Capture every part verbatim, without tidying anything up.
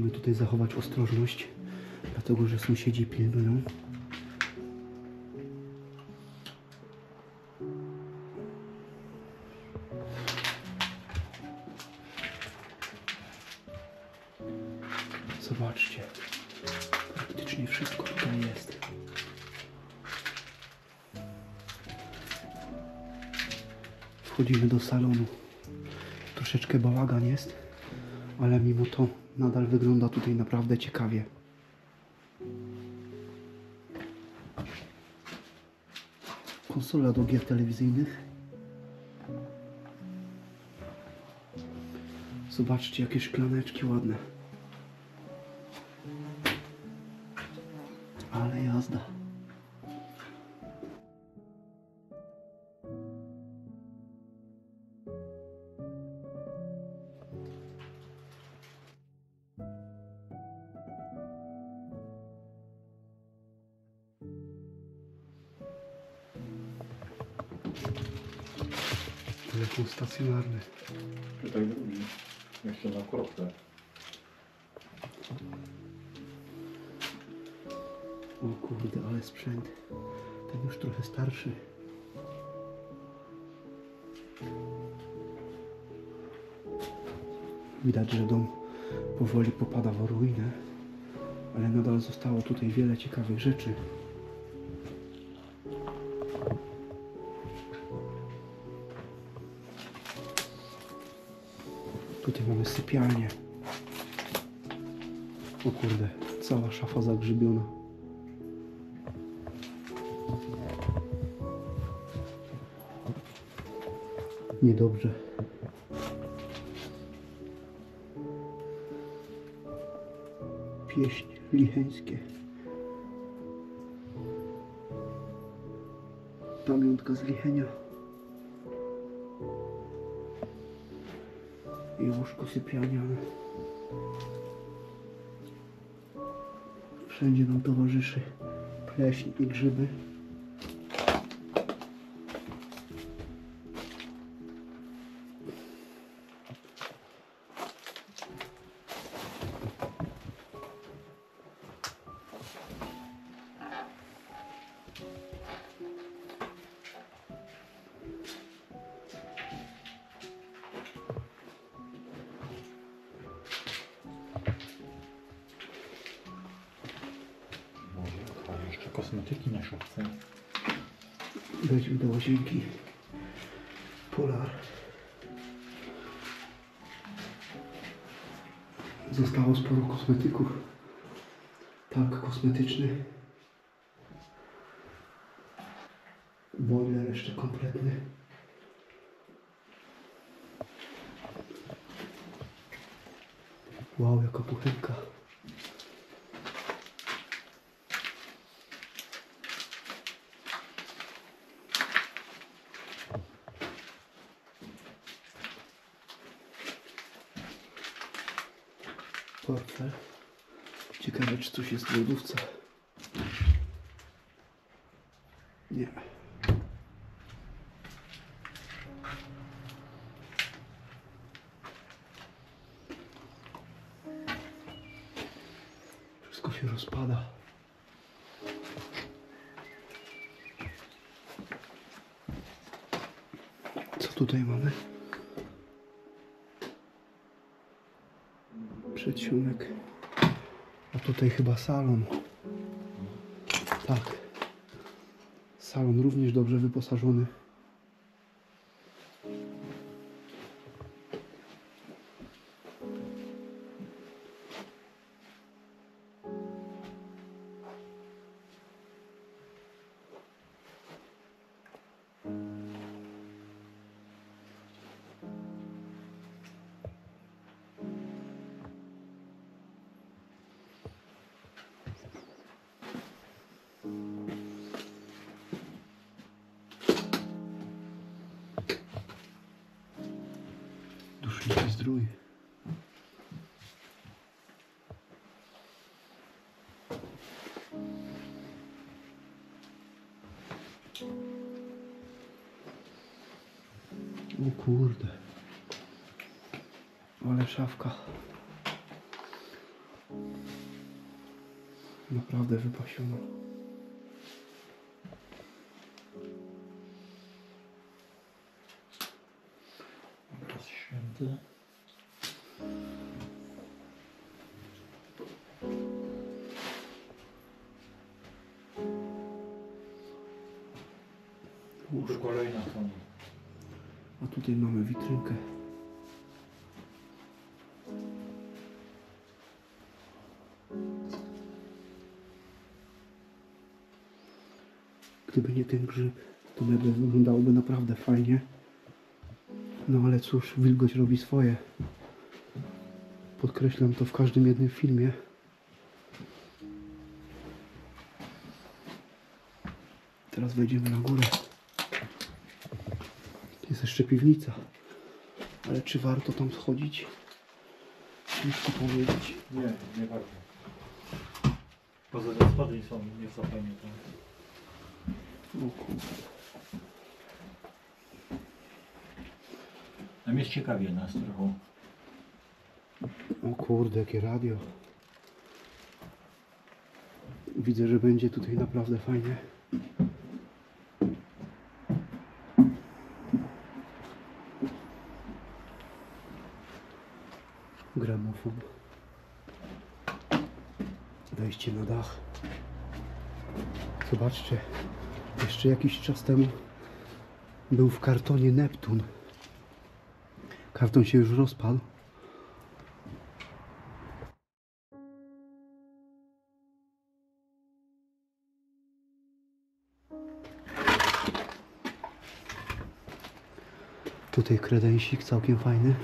musimy tutaj zachować ostrożność, dlatego że sąsiedzi pilnują. Zobaczcie, praktycznie wszystko tutaj jest. Wchodzimy do salonu. Troszeczkę bałagan jest, ale mimo to nadal wygląda tutaj naprawdę ciekawie. Konsola do gier telewizyjnych. Zobaczcie, jakie szklaneczki ładne. Ale jazda. Telefon stacjonarny. Tutaj drugi. Jeszcze na kropkę. O kurde, ale sprzęt. Ten już trochę starszy. Widać, że dom powoli popada w ruinę, ale nadal zostało tutaj wiele ciekawych rzeczy. Tutaj mamy sypialnię. O kurde, cała szafa zagrzybiona. Niedobrze. Pieśń licheńskie. Pamiątka z Lichenia. I łóżko sypialniane. Wszędzie nam towarzyszy pleśń i grzyby. Kosmetyki na szafce. Wejdźmy do łazienki. Polar. Zostało sporo kosmetyków. Tak, kosmetyczny. Boiler jeszcze kompletny. Wow, jaka puchenka. Portfel. Ciekawe, czy coś jest w lodówce. Nie. Wszystko się rozpada. Co tutaj mamy? Przedsionek, a tutaj chyba salon. Tak, salon również dobrze wyposażony. Duszniczy zdrój. O kurde, ale szafka. naprawdę wypasiono. Obraz święty. Już kolejna tam. A tutaj mamy witrynkę. Gdyby nie ten grzyb, to mebel wyglądałoby naprawdę fajnie. No ale cóż, wilgoć robi swoje. Podkreślam to w każdym jednym filmie. Teraz wejdziemy na górę. Jest jeszcze piwnica. Ale czy warto tam schodzić? Ciężko powiedzieć. Nie, nie warto. Poza tym spadli są niezapamiętane. Tam jest ciekawie na trochę. O kurde, jakie radio. Widzę, że będzie tutaj naprawdę fajnie. Gramofon. Wejście na dach. Zobaczcie. Jeszcze jakiś czas temu był w kartonie Neptun. Karton się już rozpadł. Tutaj kredensik całkiem fajny.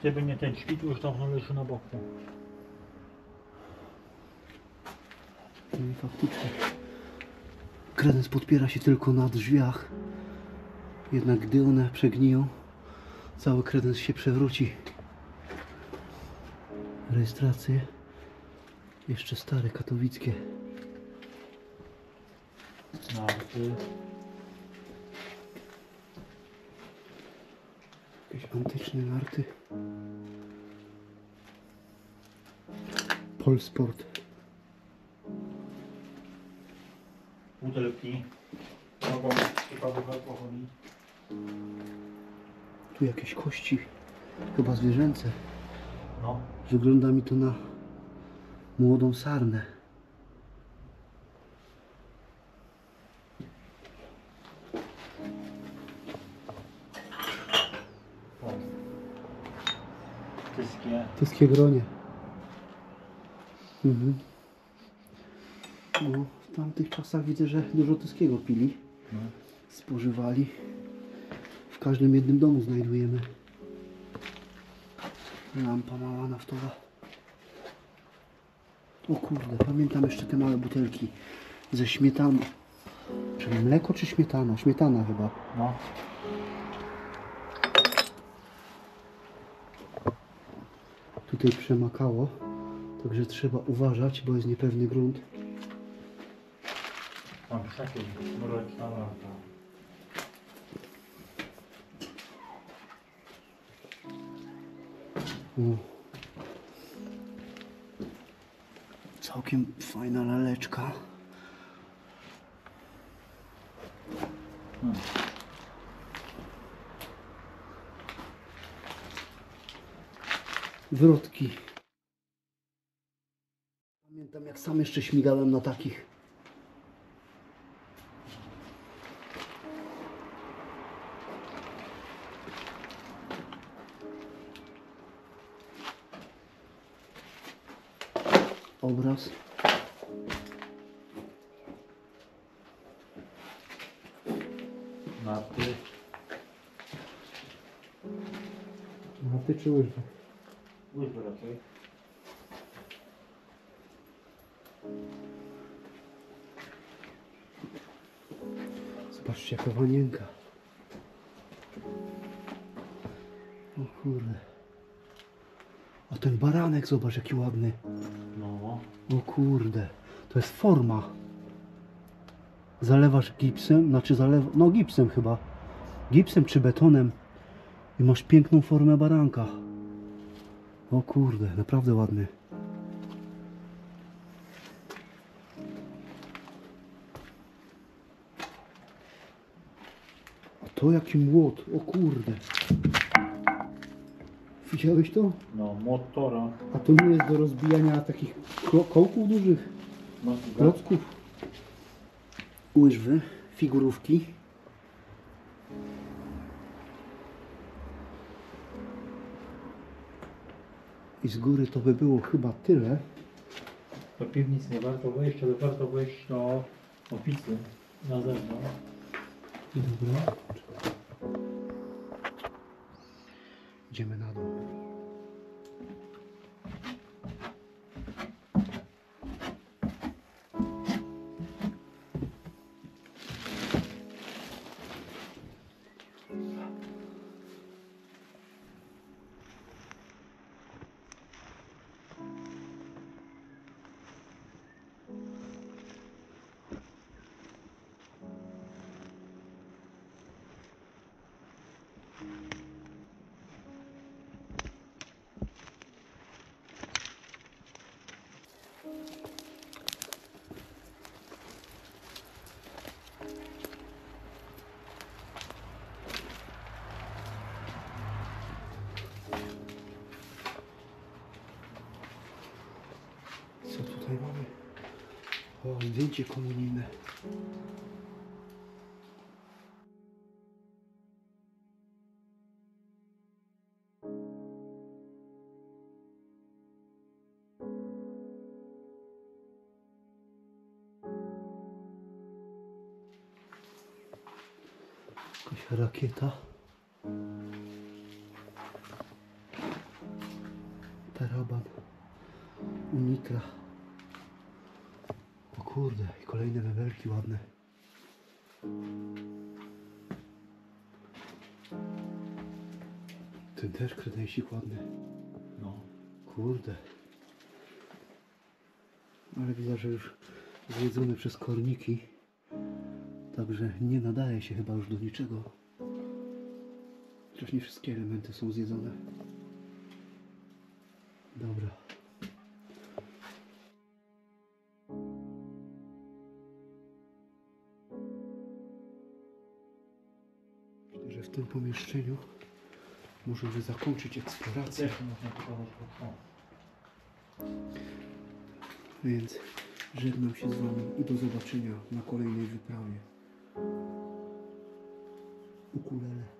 Gdyby nie ten świt, już dawno leży na boku. No i faktycznie kredens podpiera się tylko na drzwiach. Jednak gdy one przegniją, cały kredens się przewróci. Rejestracje jeszcze stare, katowickie. Narty. Jakieś antyczne narty. Allsport. Butelki. Tu jakieś kości, chyba zwierzęce. No. Wygląda mi to na młodą sarnę. Tyskie. Tyskie gronie. Mhm. No, w tamtych czasach widzę, że dużo tyskiego pili. No. Spożywali. W każdym jednym domu znajdujemy. Lampa mała naftowa. O kurde, pamiętam jeszcze te małe butelki ze śmietaną. Czy mleko, czy śmietana? Śmietana chyba. No. Tutaj przemakało, także trzeba uważać, bo jest niepewny grunt. Tam wszakie mroczna lampa. O. Całkiem fajna laleczka. Hmm. Wrotki. Pamiętam, jak sam jeszcze śmigałem na takich. Obraz. Narty. Narty czy łyżwy? Łyżwy raczej. Zobaczcie, jaka wanienka. O kurde. A ten baranek, zobacz, jaki ładny. O kurde, to jest forma. Zalewasz gipsem, znaczy zalewa, no gipsem chyba. Gipsem czy betonem i masz piękną formę baranka. O kurde, naprawdę ładny. To jaki młot, o kurde. Widziałeś to? No, młot Tora. A to nie jest do rozbijania takich kołków dużych? No, klocków. Łyżwy, figurówki. I z góry to by było chyba tyle. Do piwnic nie warto wejść, ale warto wejść do oficy na zewnątrz. Dobra. Idziemy na dół. O, zdjęcie komunijne. Jakaś rakieta. Taraban. Unitra. Kurde, i kolejne wewelki ładne. Ten też kredensik ładny. No. Kurde. Ale widzę, że już zjedzony przez korniki. Także nie nadaje się chyba już do niczego. Chociaż nie wszystkie elementy są zjedzone. Dobra. W tym pomieszczeniu możemy zakończyć eksplorację. Więc żegnam się z Wami i do zobaczenia na kolejnej wyprawie. Ukulele.